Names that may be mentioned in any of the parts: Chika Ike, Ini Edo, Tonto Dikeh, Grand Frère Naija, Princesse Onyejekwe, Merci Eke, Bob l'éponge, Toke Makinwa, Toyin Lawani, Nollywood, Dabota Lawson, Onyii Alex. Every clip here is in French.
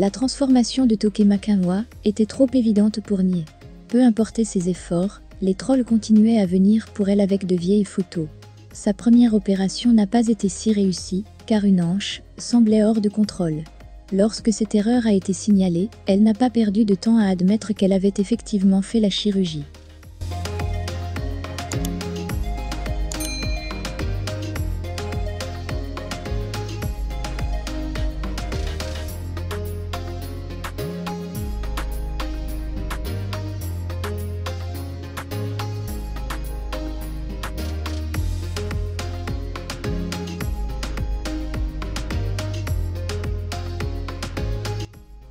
La transformation de Toke Makinwa était trop évidente pour nier. Peu importait ses efforts, les trolls continuaient à venir pour elle avec de vieilles photos. Sa première opération n'a pas été si réussie, car une hanche semblait hors de contrôle. Lorsque cette erreur a été signalée, elle n'a pas perdu de temps à admettre qu'elle avait effectivement fait la chirurgie.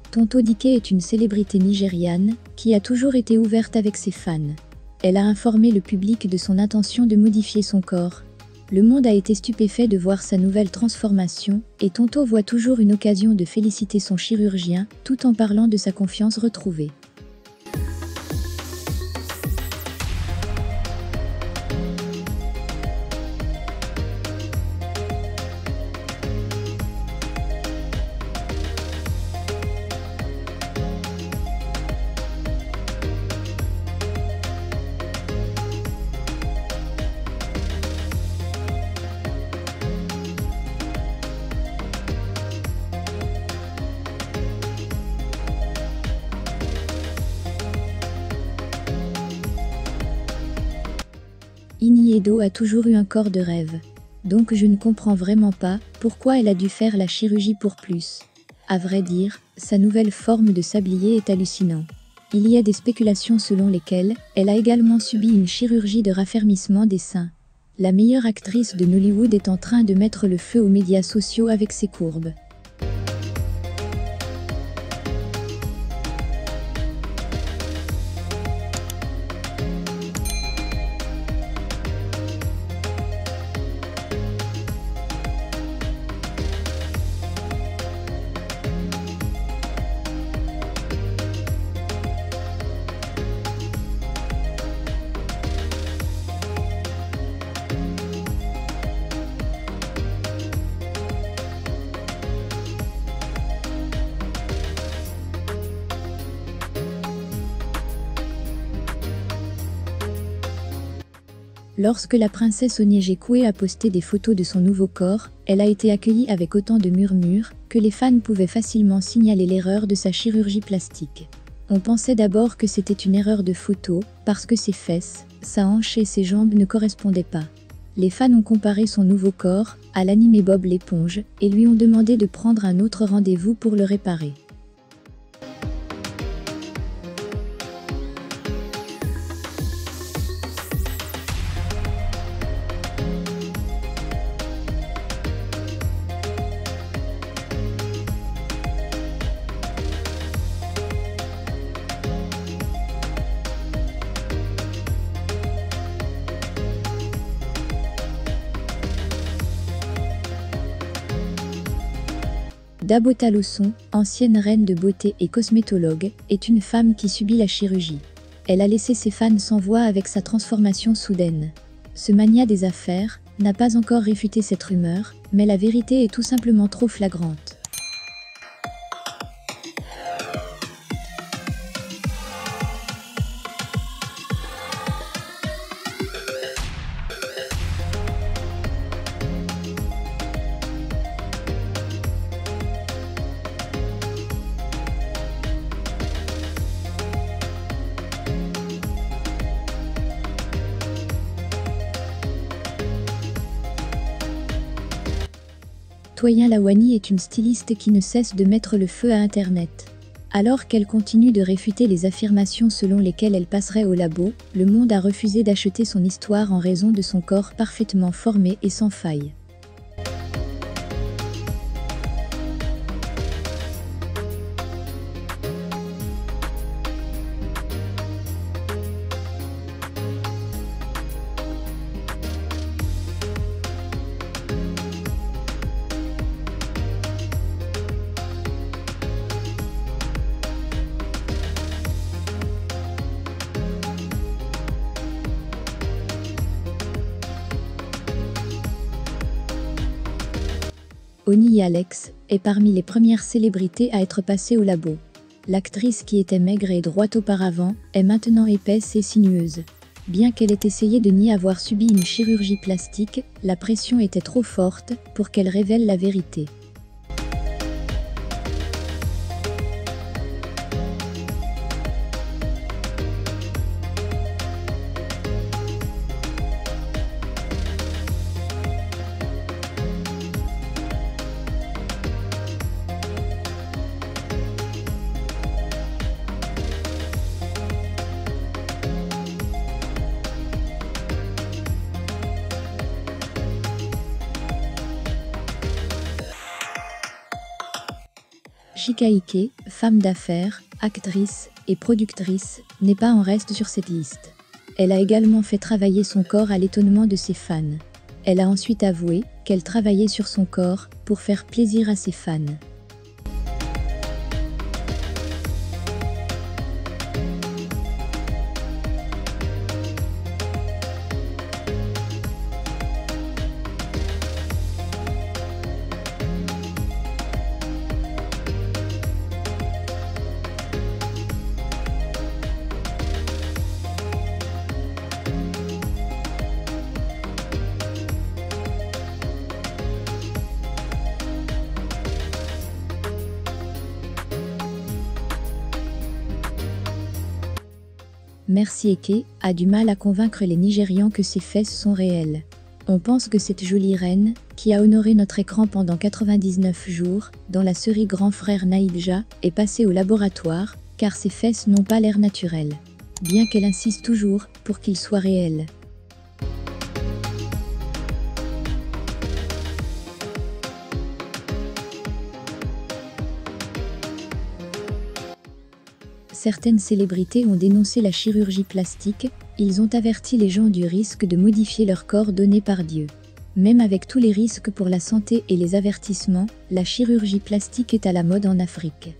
Tonto Dikeh est une célébrité nigériane qui a toujours été ouverte avec ses fans. Elle a informé le public de son intention de modifier son corps. Le monde a été stupéfait de voir sa nouvelle transformation et Tonto voit toujours une occasion de féliciter son chirurgien tout en parlant de sa confiance retrouvée. Ini Edo a toujours eu un corps de rêve. Donc je ne comprends vraiment pas pourquoi elle a dû faire la chirurgie pour plus. À vrai dire, sa nouvelle forme de sablier est hallucinant. Il y a des spéculations selon lesquelles elle a également subi une chirurgie de raffermissement des seins. La meilleure actrice de Nollywood est en train de mettre le feu aux médias sociaux avec ses courbes. Lorsque la princesse Onyejekwe a posté des photos de son nouveau corps, elle a été accueillie avec autant de murmures que les fans pouvaient facilement signaler l'erreur de sa chirurgie plastique. On pensait d'abord que c'était une erreur de photo, parce que ses fesses, sa hanche et ses jambes ne correspondaient pas. Les fans ont comparé son nouveau corps à l'animé Bob l'éponge et lui ont demandé de prendre un autre rendez-vous pour le réparer. Dabota Lawson, ancienne reine de beauté et cosmétologue, est une femme qui subit la chirurgie. Elle a laissé ses fans sans voix avec sa transformation soudaine. Ce mania des affaires n'a pas encore réfuté cette rumeur, mais la vérité est tout simplement trop flagrante. Toyin Lawani est une styliste qui ne cesse de mettre le feu à Internet. Alors qu'elle continue de réfuter les affirmations selon lesquelles elle passerait au labo, le monde a refusé d'acheter son histoire en raison de son corps parfaitement formé et sans faille. Onyii Alex, est parmi les premières célébrités à être passée au labo. L'actrice qui était maigre et droite auparavant est maintenant épaisse et sinueuse. Bien qu'elle ait essayé de nier avoir subi une chirurgie plastique, la pression était trop forte pour qu'elle révèle la vérité. Chika Ike, femme d'affaires, actrice et productrice, n'est pas en reste sur cette liste. Elle a également fait travailler son corps à l'étonnement de ses fans. Elle a ensuite avoué qu'elle travaillait sur son corps pour faire plaisir à ses fans. Merci Eke a du mal à convaincre les Nigérians que ses fesses sont réelles. On pense que cette jolie reine, qui a honoré notre écran pendant 99 jours, dans la série Grand Frère Naija, est passée au laboratoire, car ses fesses n'ont pas l'air naturelles. Bien qu'elle insiste toujours pour qu'ils soient réels. Certaines célébrités ont dénoncé la chirurgie plastique, ils ont averti les gens du risque de modifier leur corps donné par Dieu. Même avec tous les risques pour la santé et les avertissements, la chirurgie plastique est à la mode en Afrique.